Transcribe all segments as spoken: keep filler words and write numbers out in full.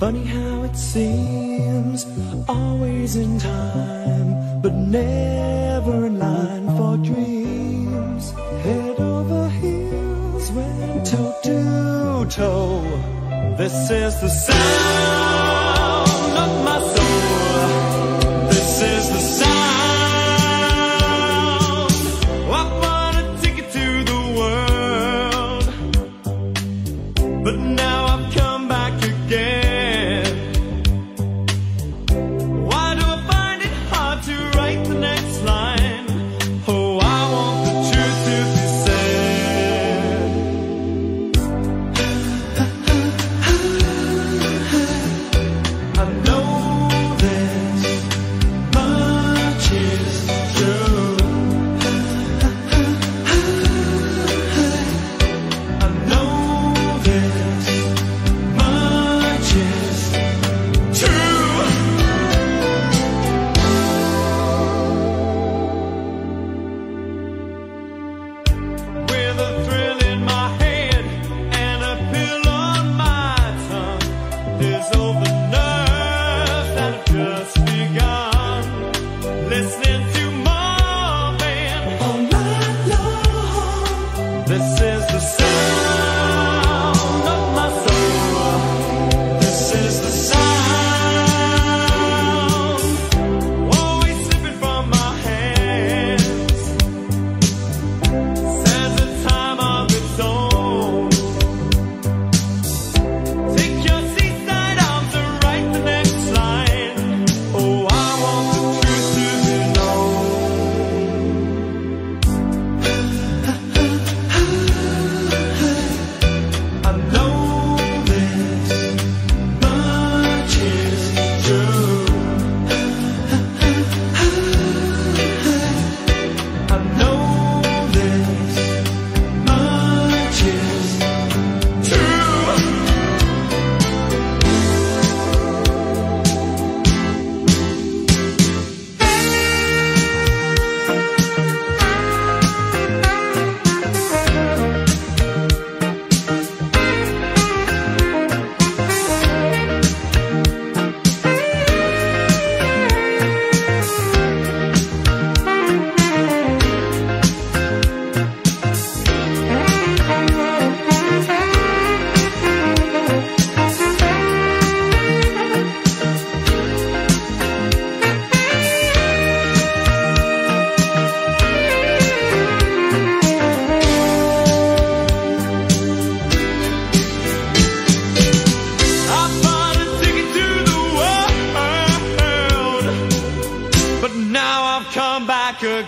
Funny how it seems, always in time, but never in line for dreams. Head over heels, went toe to toe. This is the sound of my soul. This is the sound. I want a ticket to the world, but now I've come back again.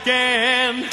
Again. Yeah.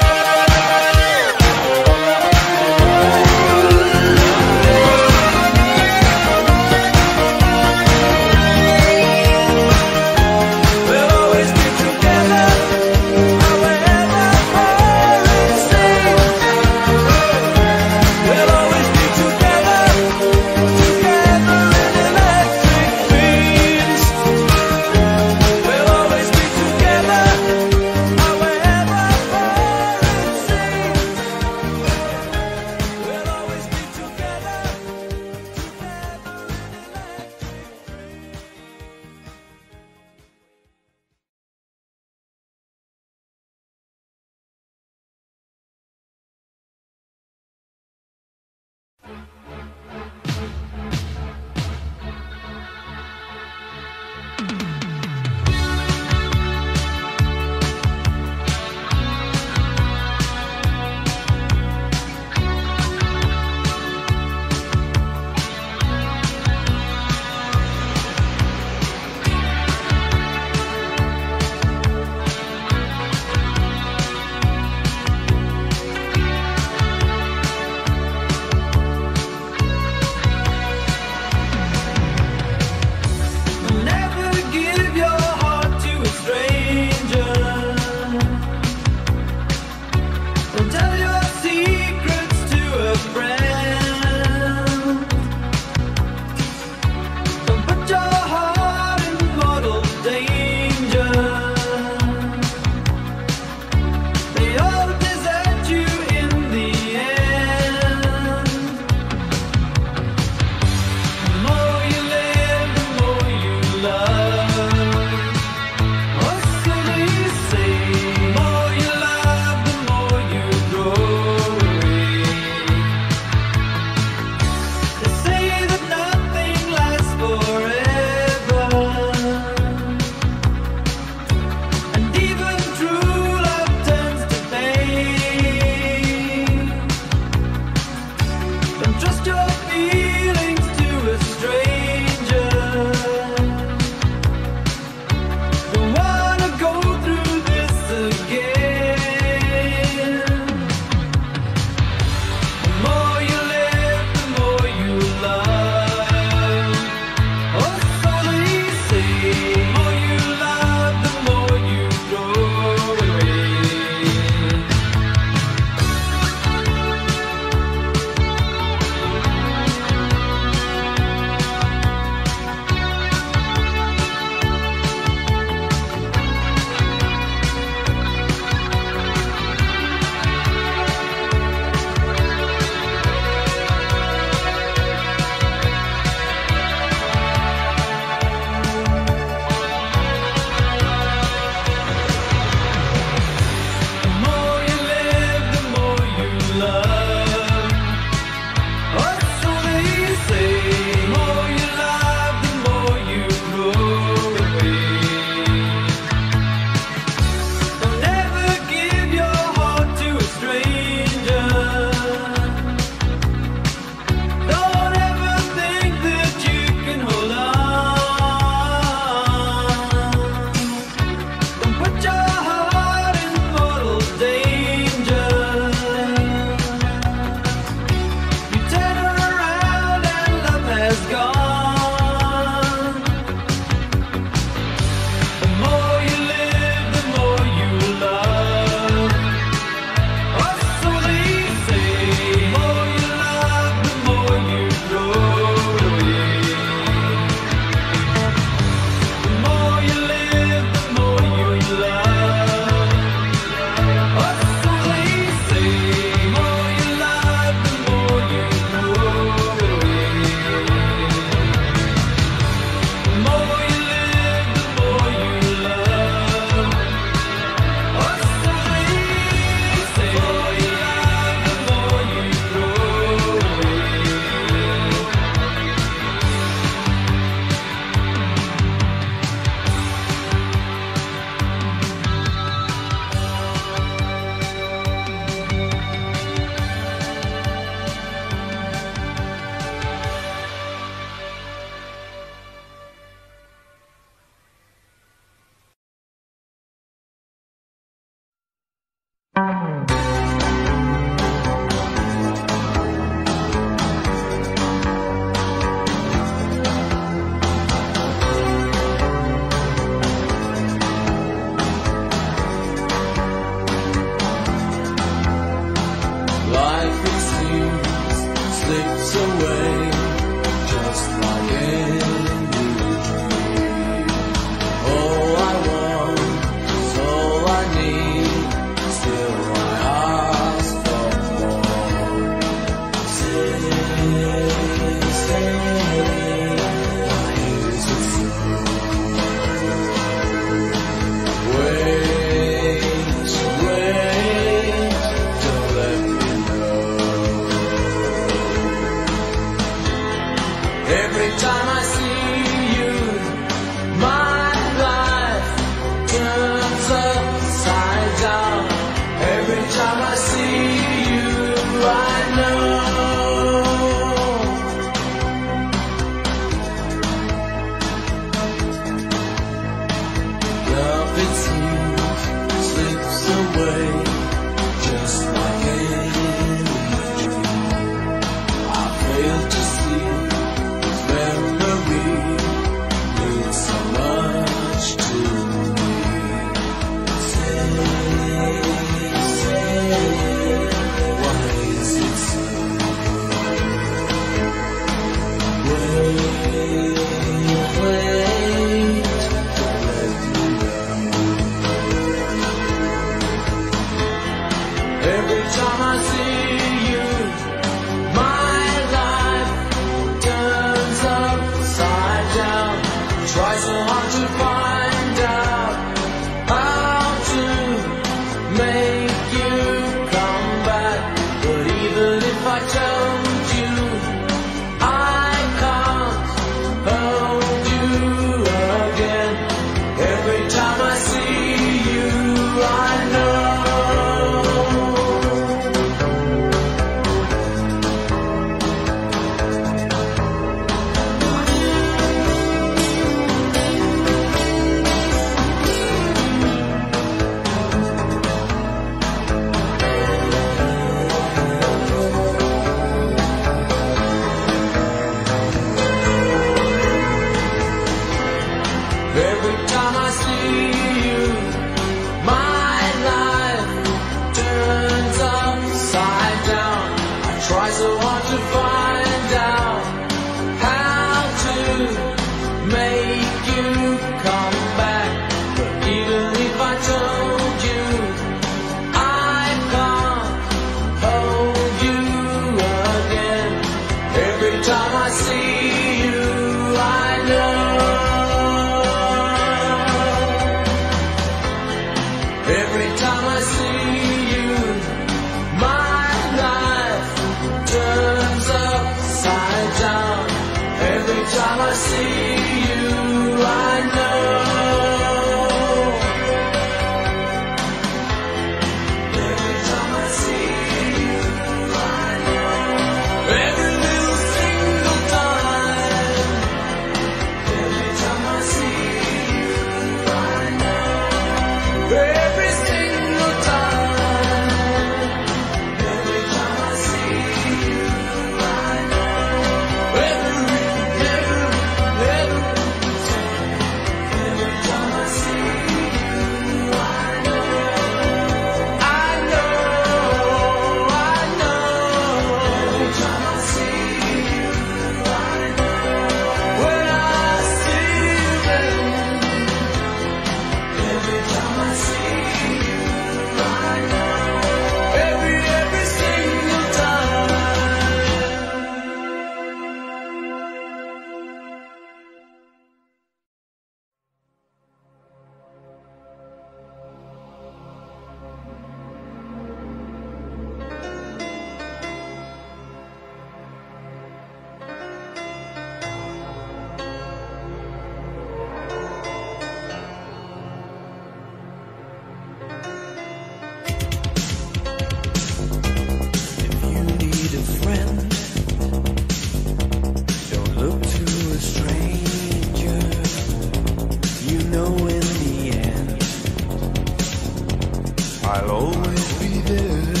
I'll always be there.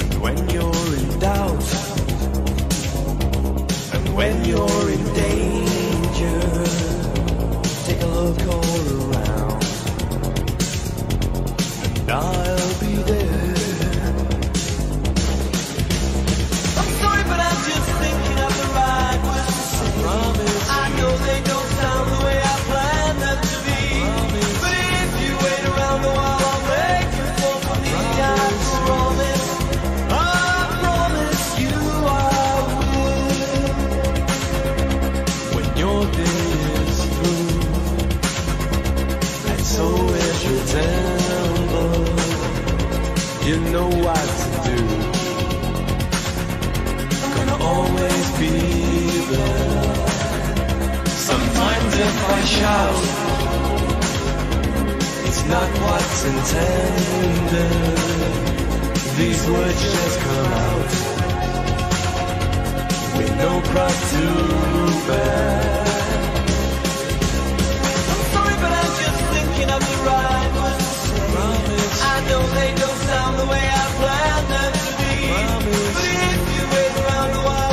And when you're in doubt, and when you're in danger, take a look all around, and I'll be there. I'm sorry, but I'm just thinking of the right words to say. Promise I know they don't sound the way I planned them to be. Promise. But if you wait around a while, I'll make you fall for me. I promise, I promise you I will. When your day is through, and so is your temper, you know what to do. Always be there. Sometimes if I shout, it's not what's intended. These words just come out with no pride to bear. I'm sorry, but I'm just thinking of the right words to say. Promise. I know they don't sound the way I planned them to be. Promise. But if you wait around a while,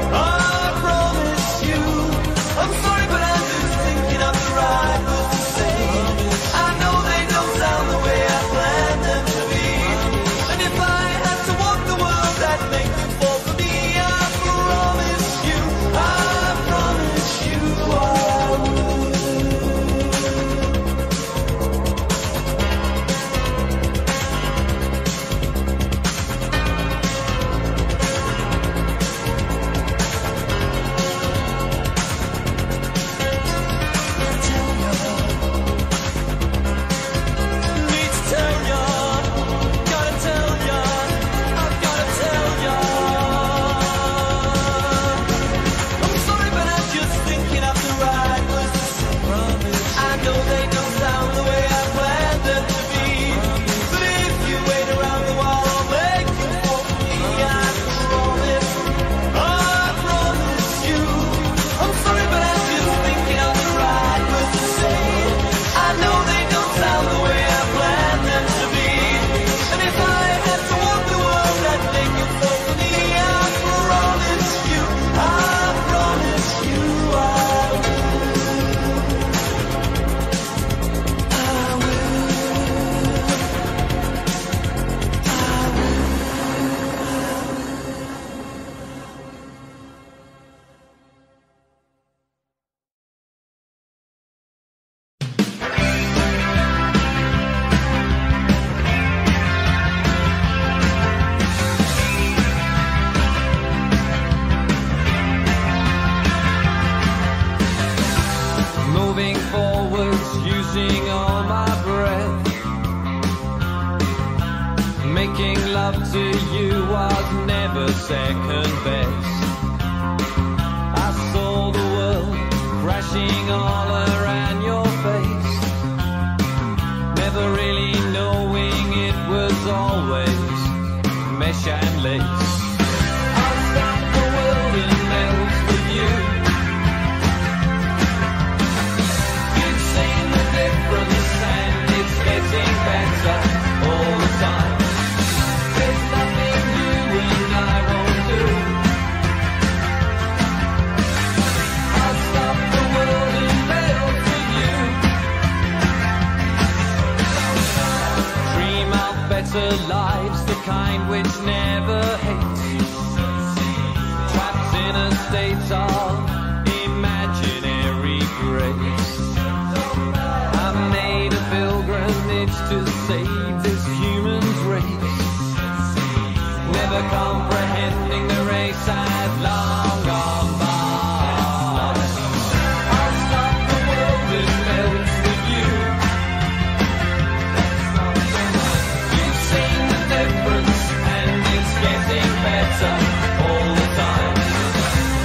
all the time.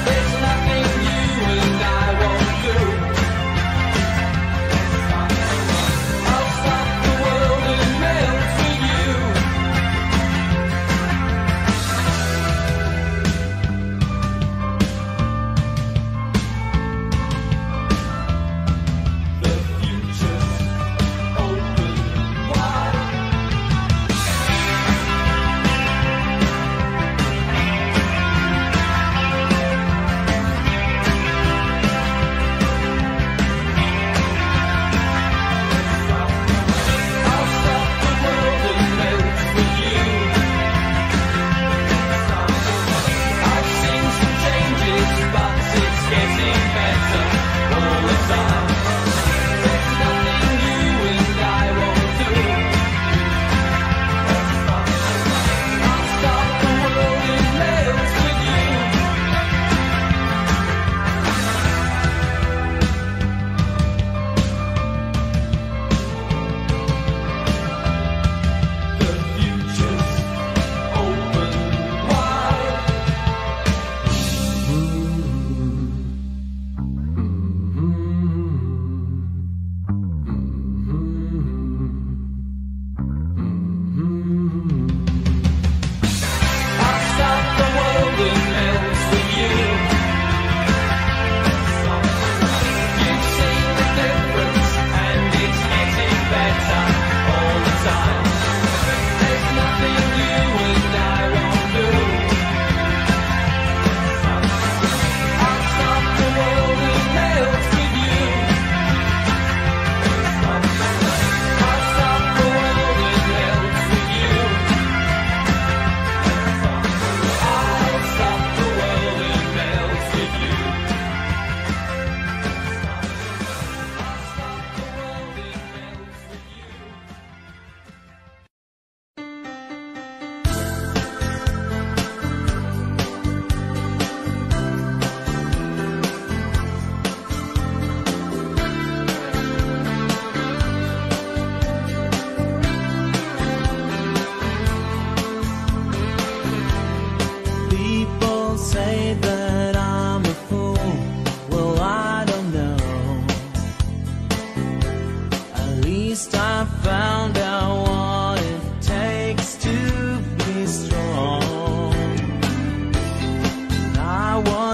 There's nothing you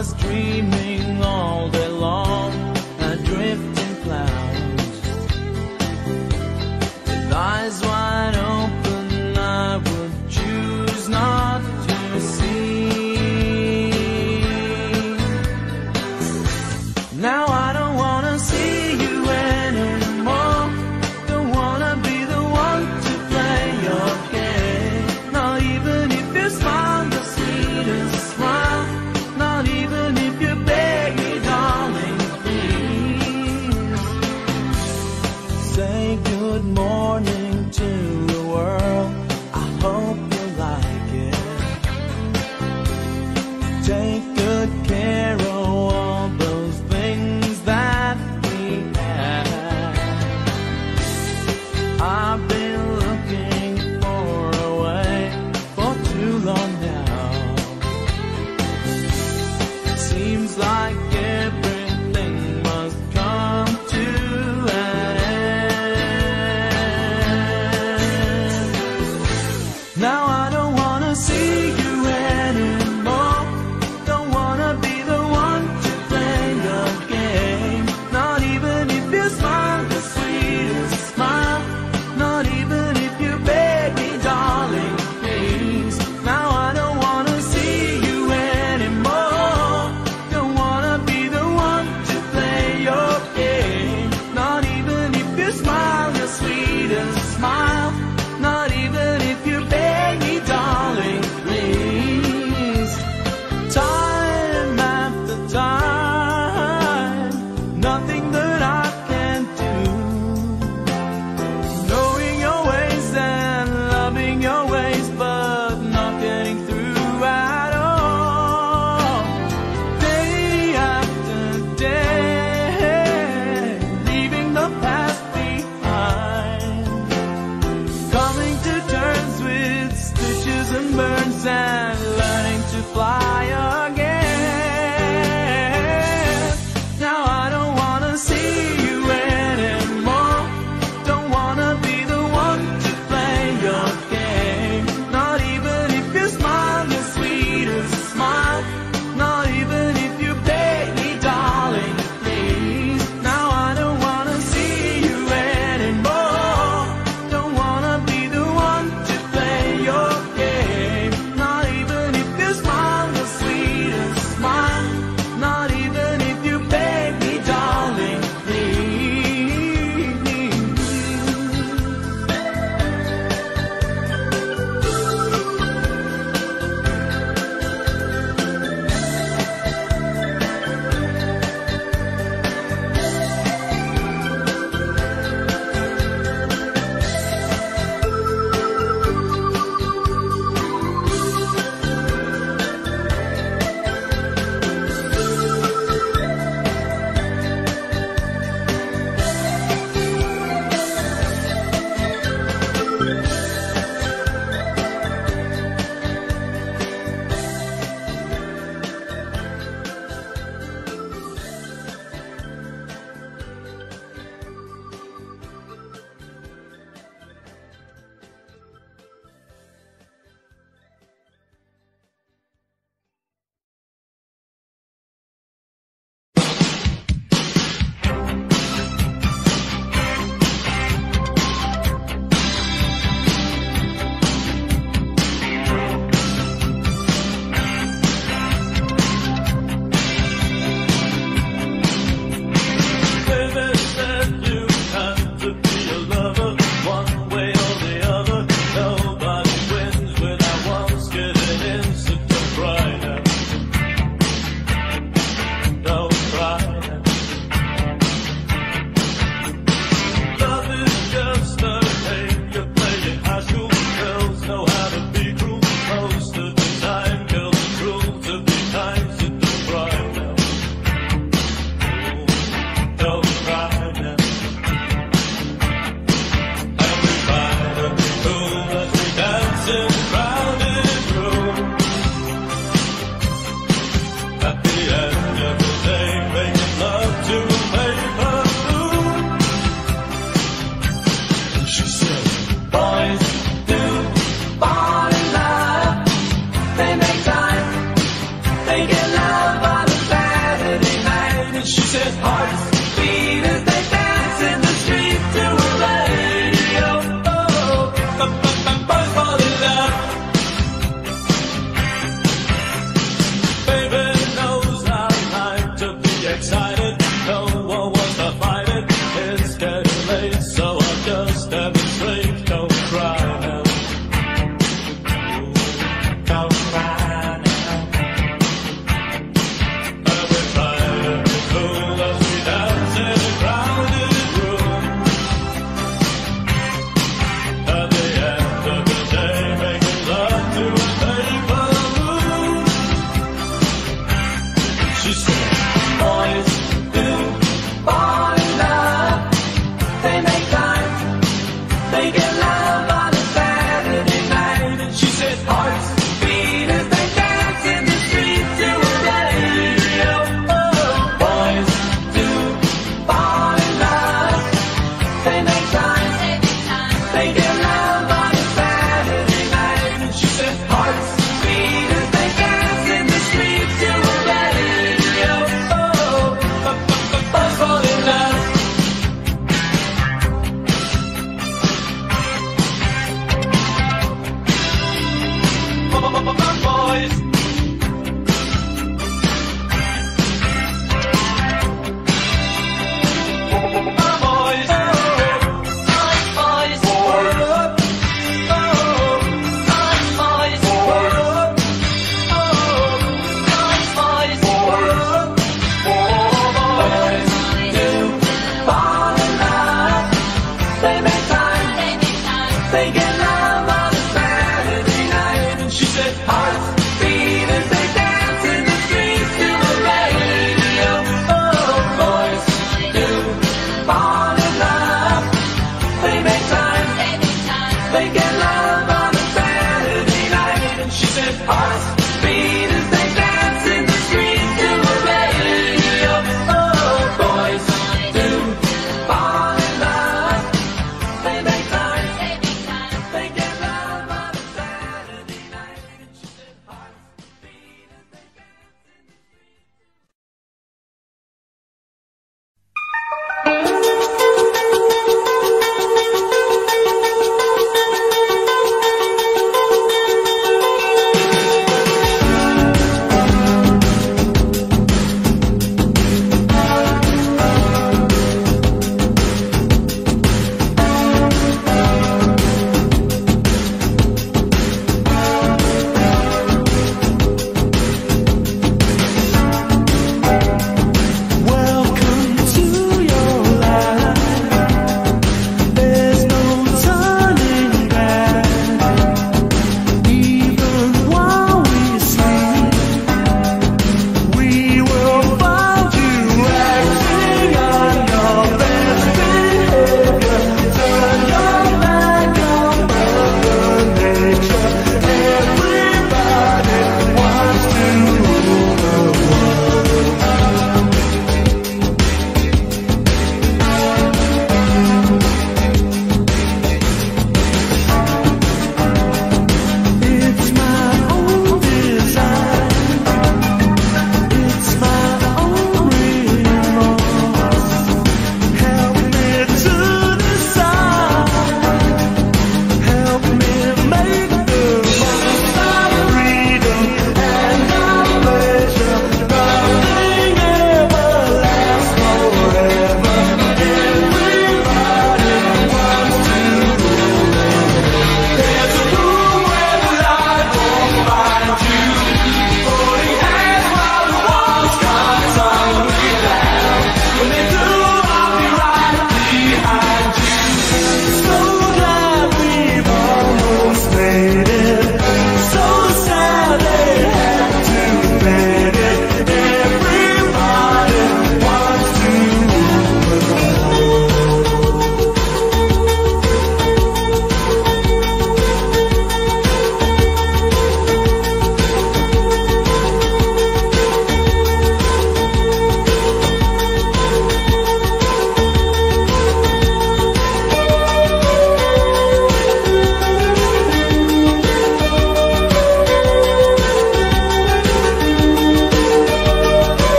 was dreaming all day long, adrift in clouds. With eyes wide open, I would choose not to see. Now I don't wanna see you anymore. Don't wanna be the one to play your game. Not even if you smile the sweetest smile. Not even if you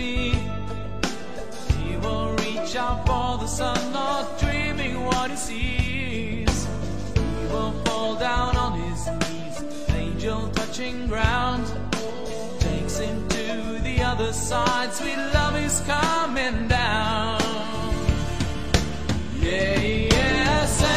me. He will reach out for the sun, not dreaming what he sees. He will fall down on his knees, angel touching ground, takes him to the other side. Sweet love is coming down. Yeah, yeah, say.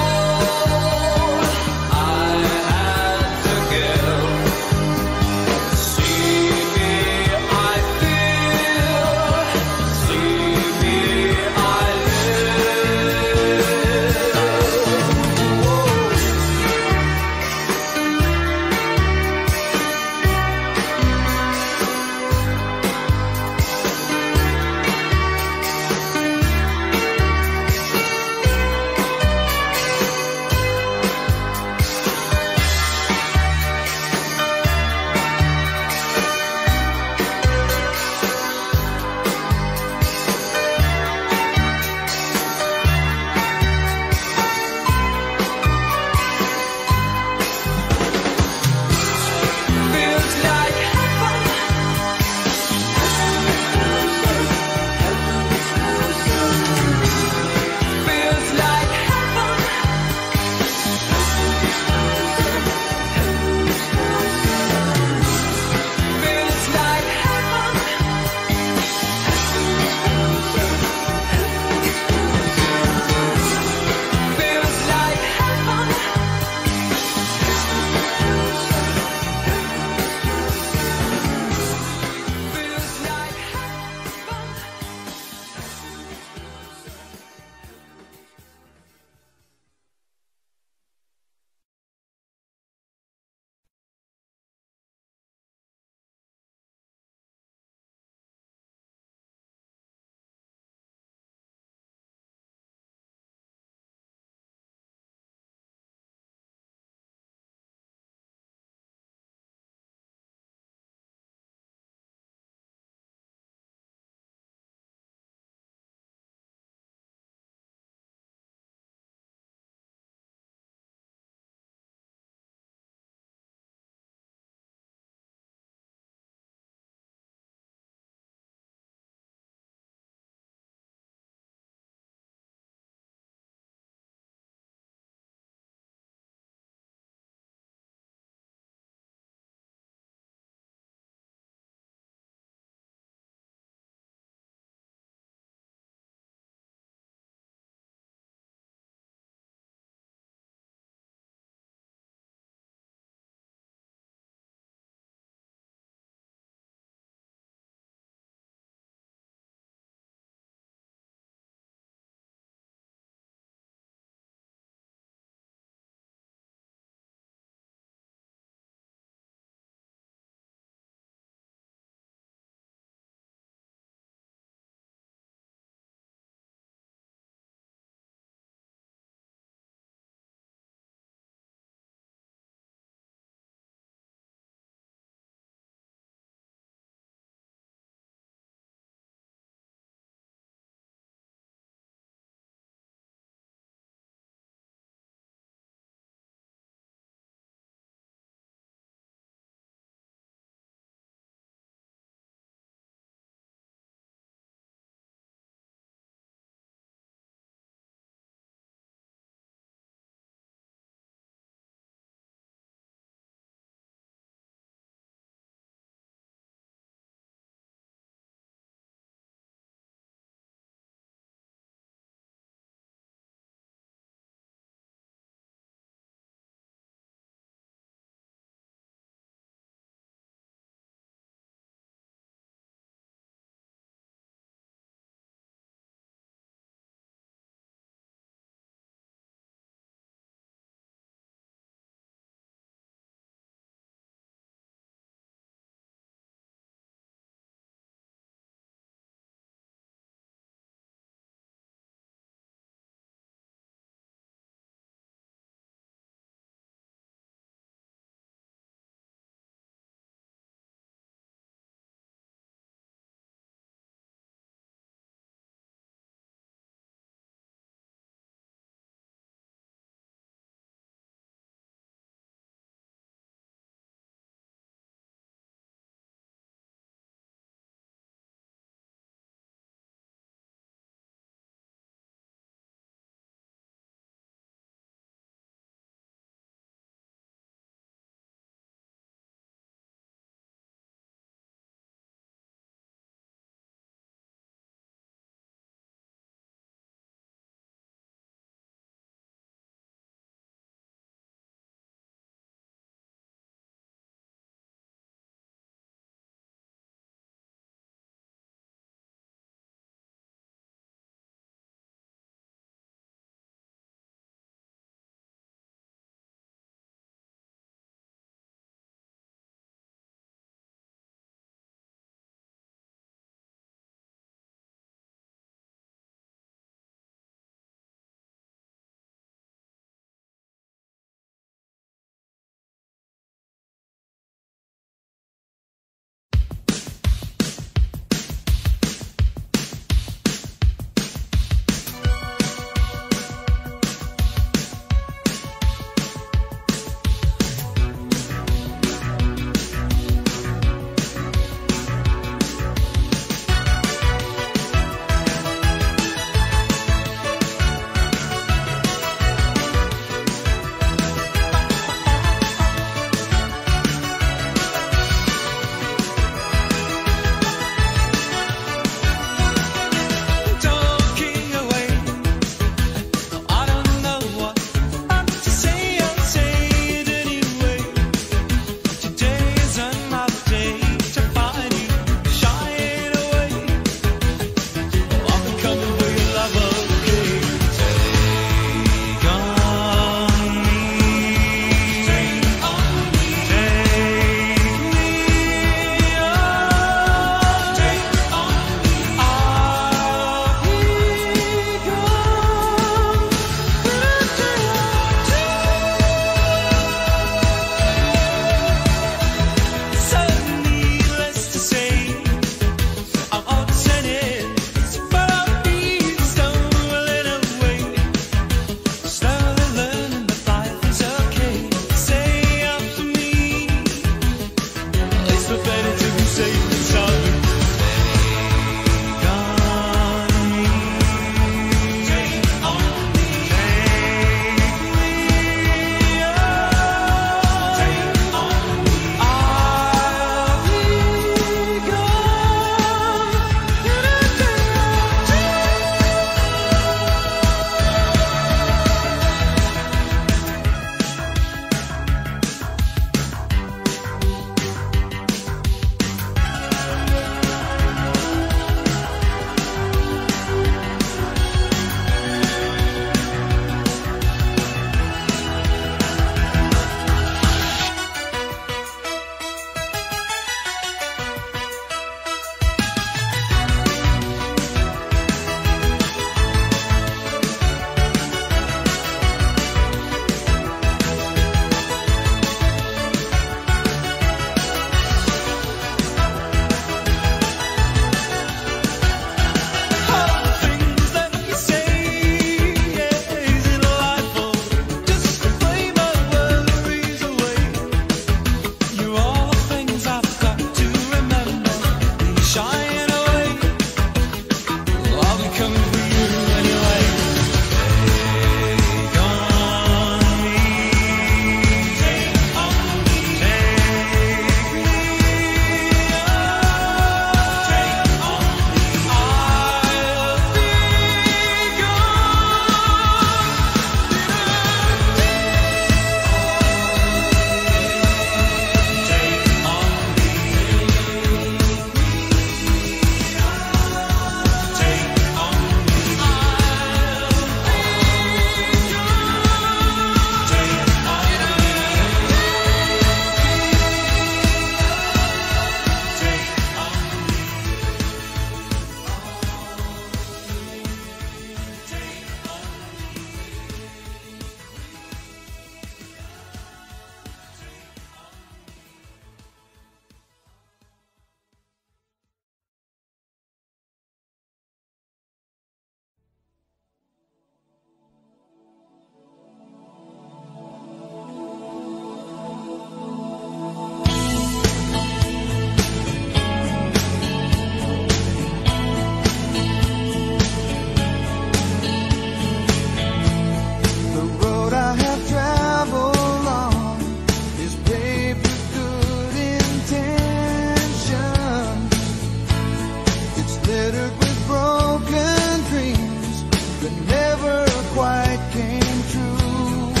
that never quite came true.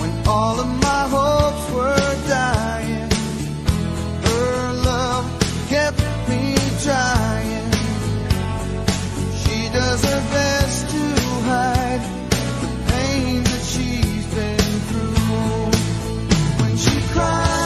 When all of my hopes were dying, her love kept me trying. She does her best to hide the pain that she's been through. When she cries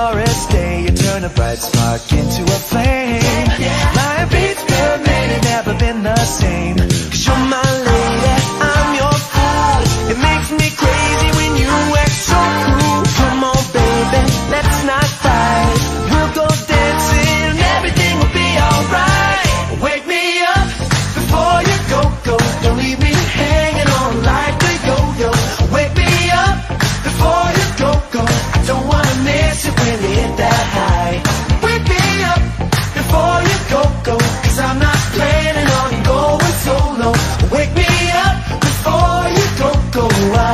glorious day, you turn a bright spark into a flame. My beats per minute, never been the same. Cause you're my lady, I'm your fool. It makes me crazy when you act so cool. Come on baby, let's not fight. We'll go dancing and everything will be alright. Wake me up before you go, go. Don't leave me hanging on like the yo-yo. Wake me up before you go, go. I don't wanna miss it when you hit that high. Wake me up before you go, go. Cause I'm not planning on going solo. Wake me up before you go, go. I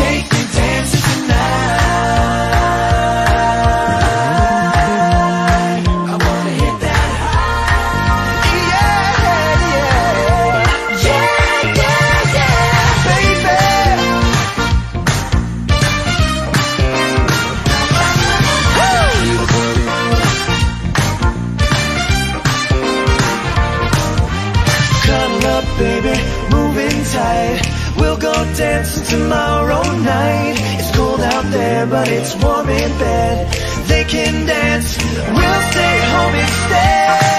take you dancing tonight. I wanna hit that high. Yeah, yeah, yeah, yeah, yeah, baby. Come up, baby, moving tight. We'll go dancing tomorrow night. It's cold out there, but it's warm in bed. They can dance, we'll stay home instead.